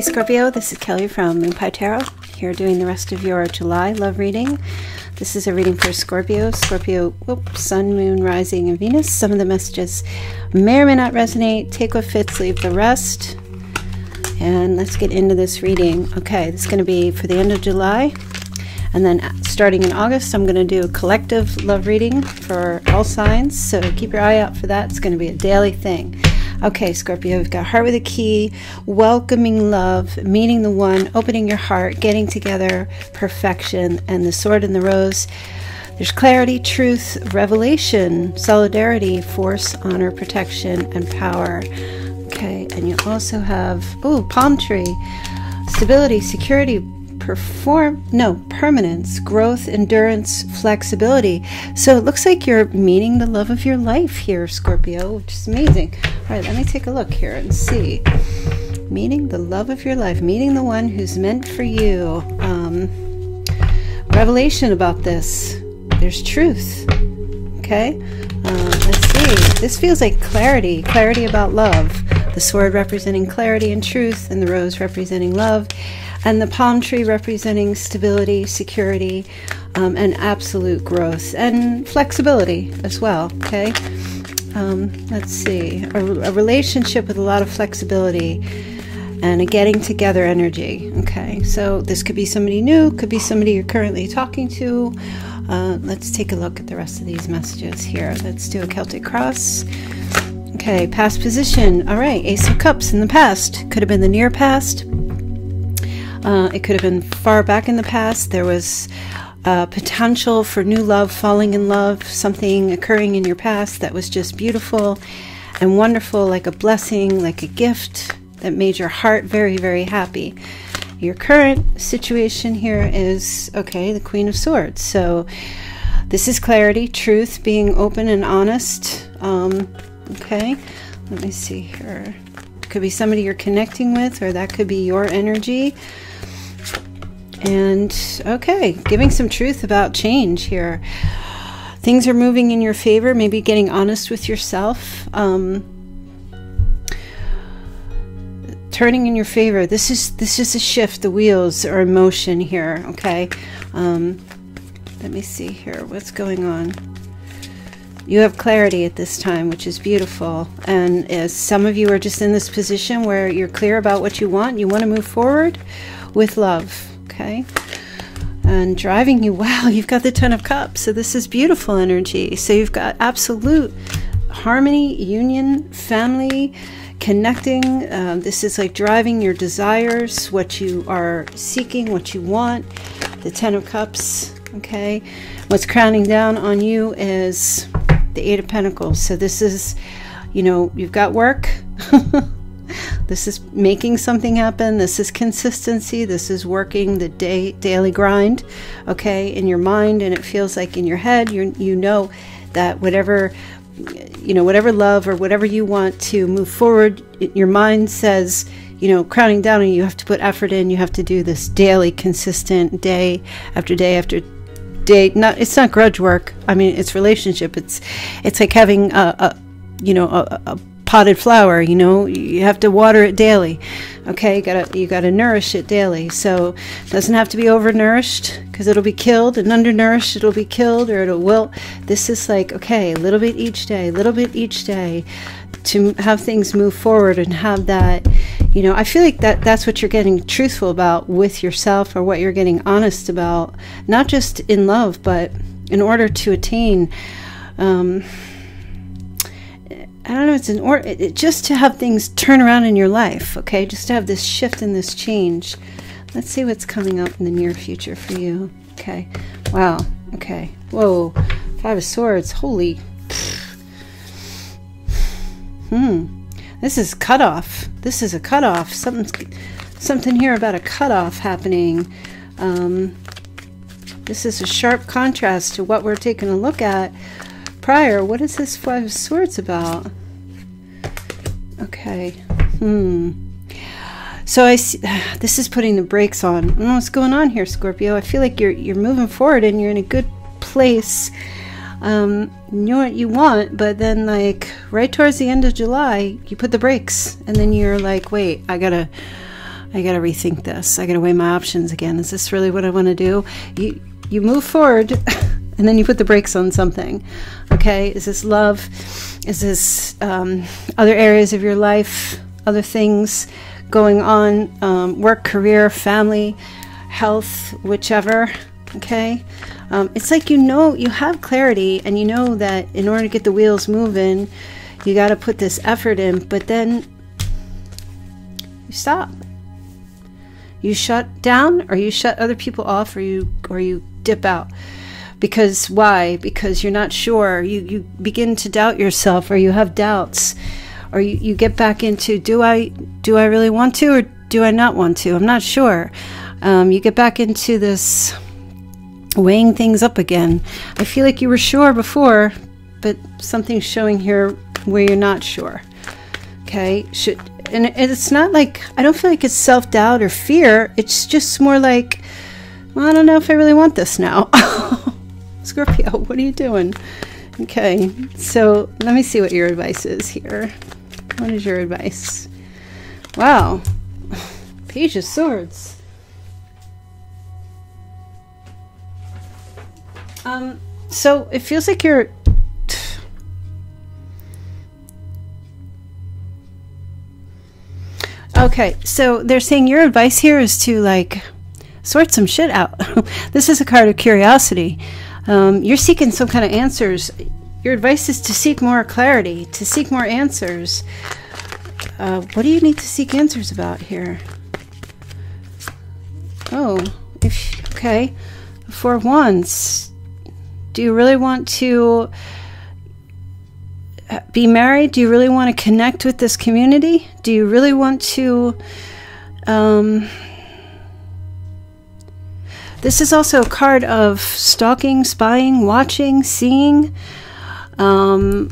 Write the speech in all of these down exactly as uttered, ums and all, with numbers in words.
Hey Scorpio, this is Kelly from Moon Pie Tarot, here doing the rest of your July love reading. This is a reading for Scorpio. Scorpio, whoop, Sun, Moon, Rising, and Venus. Some of the messages may or may not resonate. Take what fits, leave the rest. And let's get into this reading. Okay, this is going to be for the end of July. And then starting in August, I'm going to do a collective love reading for all signs. So keep your eye out for that. It's going to be a daily thing. Okay, Scorpio, we've got heart with a key, welcoming love, meeting the one, opening your heart, getting together, perfection, and the sword and the rose. There's clarity, truth, revelation, solidarity, force, honor, protection, and power. Okay, and you also have, ooh, palm tree, stability, security, perform, no, permanence, growth, endurance, flexibility. So it looks like you're meeting the love of your life here, Scorpio, which is amazing. All right, let me take a look here and see. Meeting the love of your life, meeting the one who's meant for you. Um, revelation about this. There's truth. Okay, uh, let's see. This feels like clarity, clarity about love. The sword representing clarity and truth, and the rose representing love, and the palm tree representing stability, security, um, and absolute growth, and flexibility as well, okay? Um, let's see, a, a relationship with a lot of flexibility, and a getting together energy, okay? So this could be somebody new, could be somebody you're currently talking to. Uh, let's take a look at the rest of these messages here. Let's do a Celtic cross. Okay, past position, all right, Ace of Cups in the past. Could have been the near past. Uh, it could have been far back in the past. There was uh, potential for new love, falling in love, something occurring in your past that was just beautiful and wonderful, like a blessing, like a gift that made your heart very, very happy. Your current situation here is, okay, the Queen of Swords. So this is clarity, truth, being open and honest. Um, okay, let me see here. Could be somebody you're connecting with, or that could be your energy. And okay, giving some truth about change here. Things are moving in your favor, maybe getting honest with yourself, um, turning in your favor. This is this is a shift, the wheels are in motion here, okay? Um, let me see here, what's going on? You have clarity at this time, which is beautiful. And as some of you are just in this position where you're clear about what you want, you want to move forward with love, okay? And driving you, wow, you've got the Ten of Cups. So this is beautiful energy. So you've got absolute harmony, union, family, connecting. Uh, this is like driving your desires, what you are seeking, what you want. The Ten of Cups, okay? What's crowning down on you is the Eight of Pentacles. So this is, you know, you've got work. This is making something happen. This is consistency. This is working the day, daily grind, okay, in your mind. And it feels like in your head, you you know that whatever, you know, whatever love or whatever you want to move forward, it, your mind says, you know, crowning down on you, you have to put effort in. You have to do this daily, consistent, day after day after day. Day, not it's not grudge work. I mean, it's relationship. It's it's like having a, a you know a, a potted flower. You know, you have to water it daily. Okay, you gotta you gotta nourish it daily. So it doesn't have to be overnourished, because it'll be killed, and undernourished, it'll be killed, or it'll wilt. This is like, okay, a little bit each day, a little bit each day, to have things move forward and have that. You know, I feel like that that's what you're getting truthful about with yourself, or what you're getting honest about, not just in love, but in order to attain, um, I don't know, it's an or it, just to have things turn around in your life, okay? Just to have this shift and this change. Let's see what's coming up in the near future for you, okay? Wow, okay, whoa, Five of Swords, holy, hmm. This is cutoff. This is a cutoff. Something, something here about a cutoff happening. Um, this is a sharp contrast to what we're taking a look at prior. What is this Five of Swords about? Okay. Hmm. So I see, this is putting the brakes on. I don't know what's going on here, Scorpio. I feel like you're you're moving forward and you're in a good place. Um, you know what you want, but then like right towards the end of July, you put the brakes, and then you're like, wait, I gotta, I gotta rethink this. I gotta weigh my options again. Is this really what I want to do? You you move forward and then you put the brakes on something. Okay, is this love? Is this um, other areas of your life? Other things going on? Um, work, career, family, health, whichever. Okay, um, it's like, you know, you have clarity and you know that in order to get the wheels moving, you got to put this effort in, but then you stop. You shut down, or you shut other people off, or you or you dip out. Because why? Because you're not sure. You, you begin to doubt yourself, or you have doubts, or you, you get back into, do I, do I really want to, or do I not want to? I'm not sure. Um, you get back into this weighing things up again. I feel like you were sure before, but something's showing here where you're not sure. Okay, should, and it's not like, I don't feel like it's self-doubt or fear. It's just more like, well, I don't know if I really want this now. Scorpio, what are you doing? Okay, so let me see what your advice is here. What is your advice? Wow, Page of Swords. Um, so it feels like you're... Okay, so they're saying your advice here is to, like, sort some shit out. This is a card of curiosity. Um, you're seeking some kind of answers. Your advice is to seek more clarity, to seek more answers. Uh, what do you need to seek answers about here? Oh, if, okay. Four of Wands. Do you really want to be married? Do you really want to connect with this community? Do you really want to... Um, this is also a card of stalking, spying, watching, seeing. Um,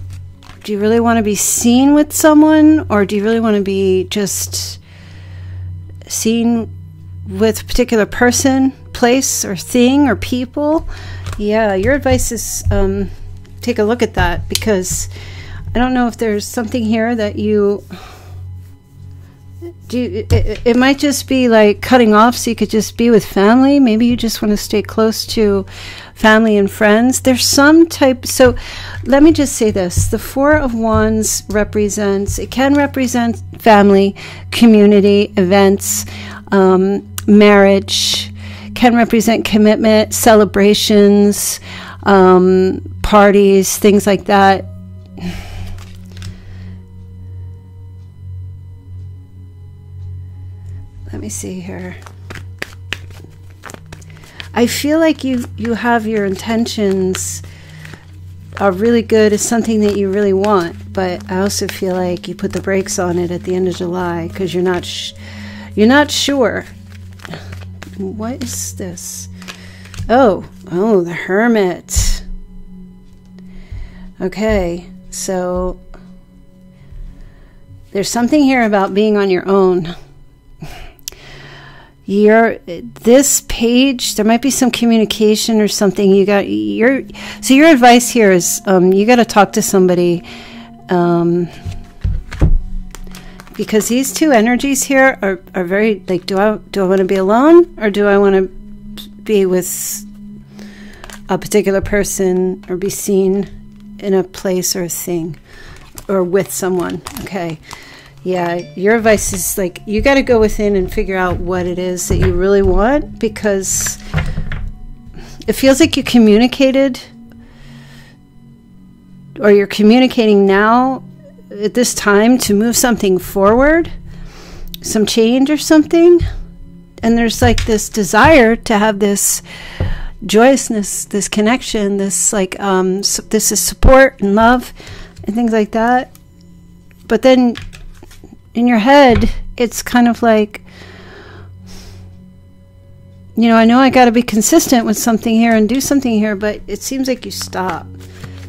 do you really want to be seen with someone? Or do you really want to be just seen with a particular person, place, or thing, or people? Yeah, your advice is um, take a look at that, because I don't know if there's something here that you... Do you, it, it might just be like cutting off so you could just be with family. Maybe you just want to stay close to family and friends. There's some type. So let me just say this. The Four of Wands represents, it can represent family, community, events, um, marriage, can represent commitment, celebrations, um, parties, things like that. Let me see here. I feel like you you have your intentions are really good. It's something that you really want, but I also feel like you put the brakes on it at the end of July because you're not sh you're not sure. What is this? Oh, oh, the Hermit. Okay, so there's something here about being on your own. You're, this page, there might be some communication or something. You got your, so your advice here is um, you got to talk to somebody, um, because these two energies here are, are very like, do I do I want to be alone, or do I want to be with a particular person or be seen in a place or a thing or with someone? Okay. Yeah, your advice is like, you got to go within and figure out what it is that you really want, because it feels like you communicated, or you're communicating now at this time to move something forward, some change or something. And there's like this desire to have this joyousness, this connection, this like, um, so this is support and love and things like that. But then... in your head, it's kind of like, you know, I know I got to be consistent with something here and do something here, but it seems like you stop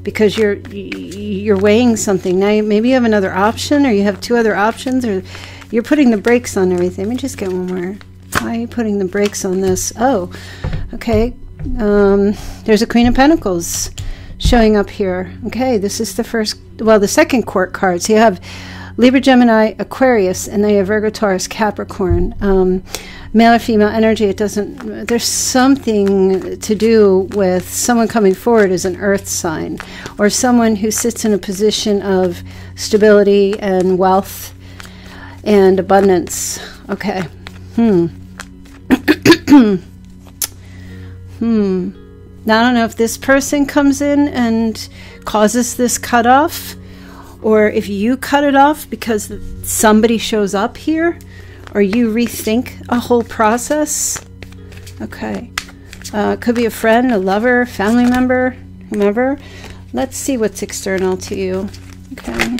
because you're you're weighing something. Now, you, maybe you have another option, or you have two other options, or you're putting the brakes on everything. Let me just get one more. Why are you putting the brakes on this? Oh, okay. Um, there's a Queen of Pentacles showing up here. Okay, this is the first, well, the second court card. So you have Libra, Gemini, Aquarius, and they have Virgo, Taurus, Capricorn. Um, male or female energy, it doesn't, there's something to do with someone coming forward as an earth sign, or someone who sits in a position of stability and wealth and abundance. Okay. Hmm. hmm. Now, I don't know if this person comes in and causes this cutoff, or if you cut it off because somebody shows up here, or you rethink a whole process. Okay. Uh, could be a friend, a lover, family member, whomever. Let's see what's external to you. Okay.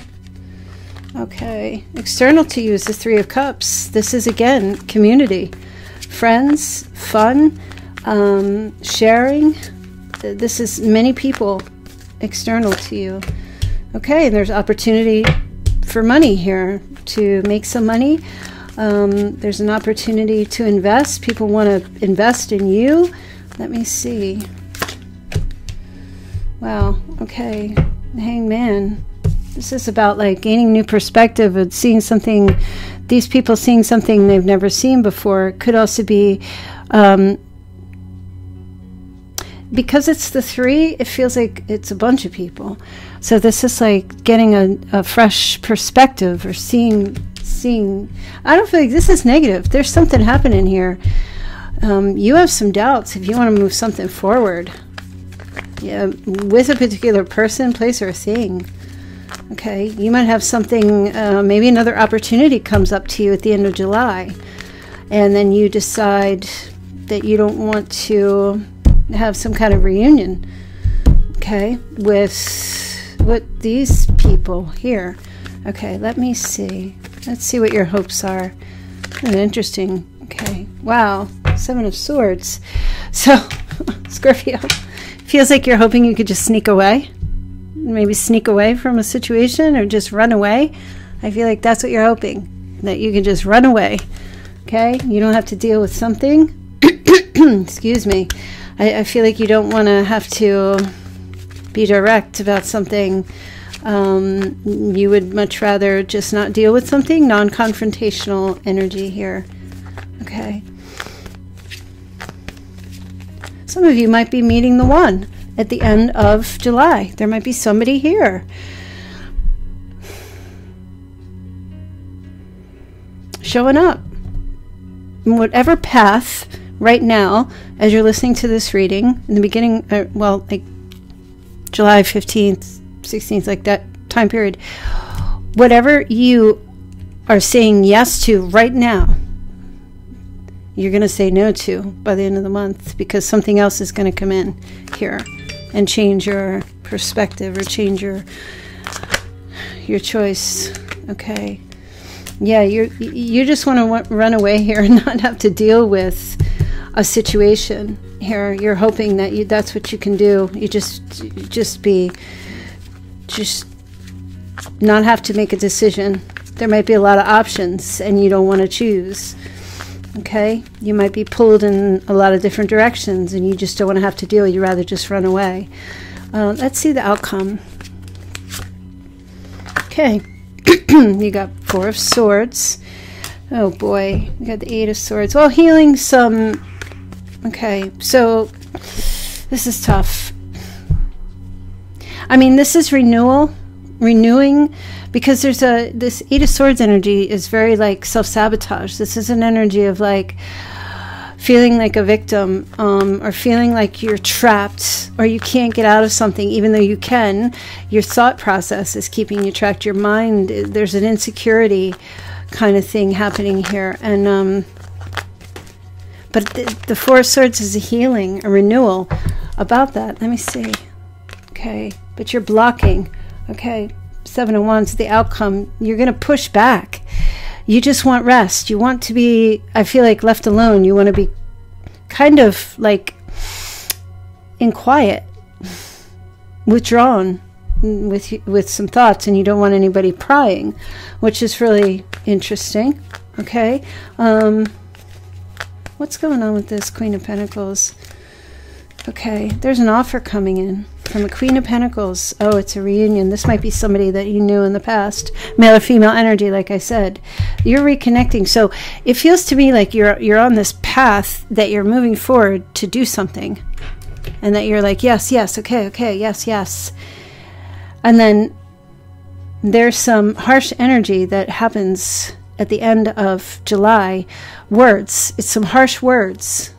Okay. External to you is the Three of Cups. This is, again, community, friends, fun, um, sharing. This is many people external to you. Okay. And there's opportunity for money here, to make some money. Um, there's an opportunity to invest. People want to invest in you. Let me see. Wow. Okay. Hanged Man. This is about like gaining new perspective and seeing something, these people seeing something they've never seen before. It could also be, um, because it's the three, it feels like it's a bunch of people. So this is like getting a, a fresh perspective, or seeing, seeing, I don't feel like this is negative. There's something happening here. Um, you have some doubts if you want to move something forward, yeah, with a particular person, place, or thing. Okay, you might have something, uh, maybe another opportunity comes up to you at the end of July, and then you decide that you don't want to have some kind of reunion, okay, with, with these people here. Okay, let me see. Let's see what your hopes are. That's interesting. Okay, wow, Seven of Swords. So, Scorpio, feels like you're hoping you could just sneak away. Maybe sneak away from a situation, or just run away. I feel like that's what you're hoping, that you can just run away. Okay, you don't have to deal with something. Excuse me. I, I feel like you don't want to have to be direct about something. Um, you would much rather just not deal with something. Non-confrontational energy here. Okay. Some of you might be meeting the one at the end of July. There might be somebody here. Showing up. In whatever path right now, as you're listening to this reading, in the beginning, uh, well, like July fifteenth, sixteenth, like that time period, whatever you are saying yes to right now, you're going to say no to by the end of the month, because something else is going to come in here and change your perspective, or change your your choice. Okay, yeah, you you just want to run away here and not have to deal with a situation here. You're hoping that you that's what you can do. You just you just be just not have to make a decision. There might be a lot of options, and you don't want to choose. Okay, you might be pulled in a lot of different directions, and you just don't want to have to deal. You'd rather just run away. Uh, let's see the outcome. Okay, you got Four of Swords. Oh boy, you got the Eight of Swords. Well, healing some. Okay, so this is tough. I mean, this is renewal, renewing. Because there's a, this Eight of Swords energy is very like self-sabotage. This is an energy of like feeling like a victim, um, or feeling like you're trapped, or you can't get out of something, even though you can. Your thought process is keeping you trapped. Your mind, there's an insecurity kind of thing happening here. And um, but the, the Four of Swords is a healing, a renewal about that. Let me see. Okay, but you're blocking. Okay. Seven of Wands, the outcome, you're going to push back. You just want rest. You want to be, I feel like, left alone. You want to be kind of like in quiet, withdrawn with, with some thoughts, and you don't want anybody prying, which is really interesting. Okay. Um, what's going on with this Queen of Pentacles? Okay. There's an offer coming in. From the Queen of Pentacles. Oh, it's a reunion. This might be somebody that you knew in the past. Male or female energy, like I said. You're reconnecting. So it feels to me like you're you're on this path that you're moving forward to do something. And that you're like, yes, yes, okay, okay, yes, yes. And then there's some harsh energy that happens at the end of July. Words. It's some harsh words.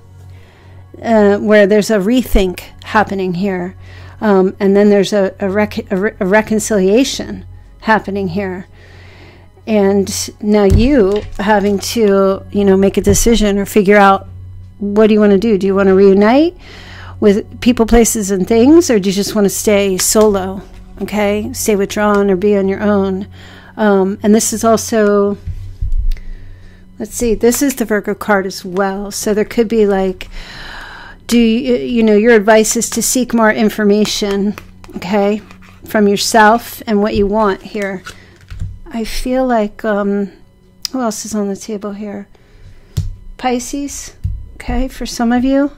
Uh, where there's a rethink happening here. Um, and then there's a, a, rec a, re a reconciliation happening here. And now you having to, you know, make a decision or figure out, what do you want to do? Do you want to reunite with people, places, and things? Or do you just want to stay solo? Okay, stay withdrawn or be on your own. Um, and this is also, let's see, this is the Virgo card as well. So there could be like, Do you, you know, your advice is to seek more information, okay, from yourself and what you want here. I feel like, um, who else is on the table here? Pisces, okay, for some of you.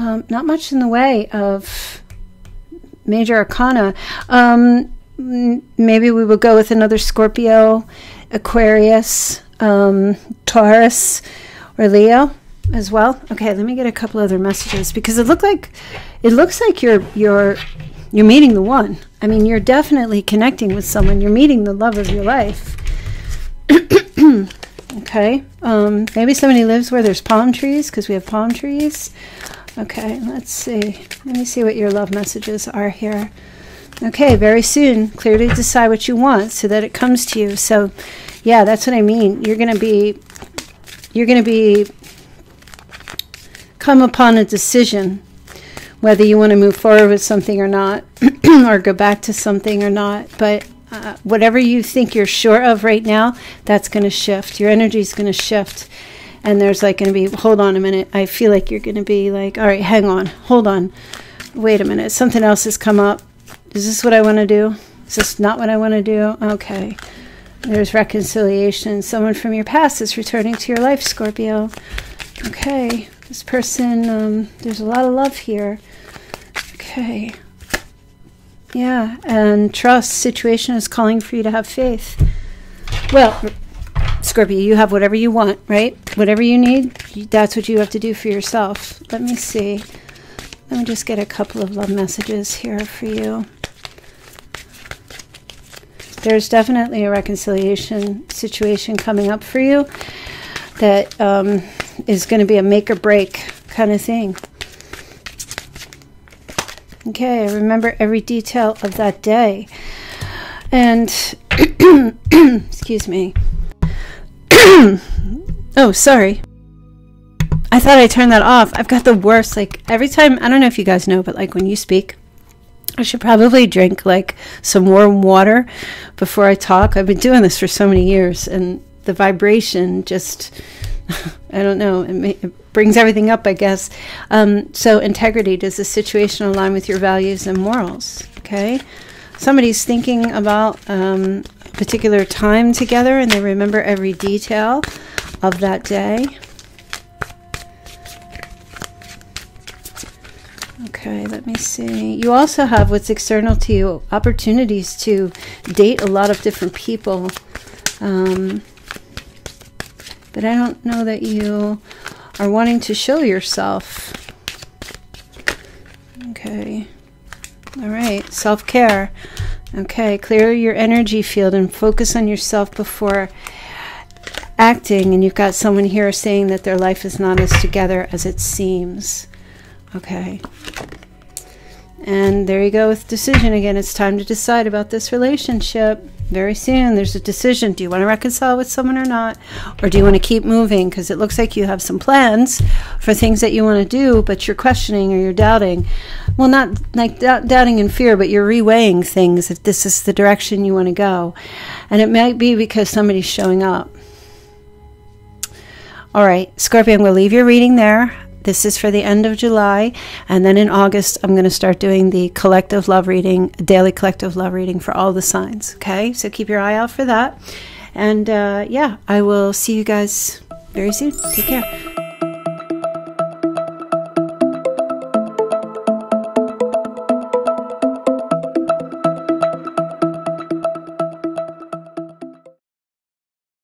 Um, not much in the way of major arcana. Um, maybe we will go with another Scorpio, Aquarius, um, Taurus, or Leo. As well. Okay, let me get a couple other messages, because it looked like it looks like you're you're you're meeting the one. I mean, you're definitely connecting with someone. You're meeting the love of your life. Okay, um, maybe somebody lives where there's palm trees, because we have palm trees. Okay, let's see. Let me see what your love messages are here. Okay, very soon. Clearly decide what you want so that it comes to you. So, yeah, that's what I mean. You're gonna be you're gonna be come upon a decision whether you want to move forward with something or not, or go back to something or not. But uh, whatever you think you're sure of right now, that's going to shift. Your energy is going to shift. And there's like going to be, hold on a minute. I feel like you're going to be like, all right, hang on, hold on. Wait a minute. Something else has come up. Is this what I want to do? Is this not what I want to do? Okay. There's reconciliation. Someone from your past is returning to your life, Scorpio. Okay. This person, um, there's a lot of love here. Okay. Yeah, and trust. Situation is calling for you to have faith. Well, Scorpio, you have whatever you want, right? Whatever you need, that's what you have to do for yourself. Let me see. Let me just get a couple of love messages here for you. There's definitely a reconciliation situation coming up for you that... Um, is going to be a make or break kind of thing. Okay, I remember every detail of that day. And, excuse me. Oh, sorry. I thought I turned that off. I've got the worst, like, every time, I don't know if you guys know, but like when you speak, I should probably drink like some warm water before I talk. I've been doing this for so many years, and the vibration just... I don't know, it, may, it brings everything up, I guess. Um, so integrity, does the situation align with your values and morals? Okay. Somebody's thinking about um, a particular time together, and they remember every detail of that day. Okay, let me see. You also have what's external to you, opportunities to date a lot of different people. Um... But I don't know that you are wanting to show yourself. Okay. All right. Self-care. Okay. Clear your energy field and focus on yourself before acting. And you've got someone here saying that their life is not as together as it seems. Okay. And there you go with decision again. It's time to decide about this relationship. Very soon, there's a decision. Do you want to reconcile with someone or not? Or do you want to keep moving? Because it looks like you have some plans for things that you want to do, but you're questioning or you're doubting. Well, not like doubting and fear, but you're reweighing things if this is the direction you want to go. And it might be because somebody's showing up. All right, Scorpio, I'm going to leave your reading there. This is for the end of July, and then in August, I'm going to start doing the collective love reading, daily collective love reading for all the signs, okay? So keep your eye out for that. And, uh, yeah, I will see you guys very soon. Take care.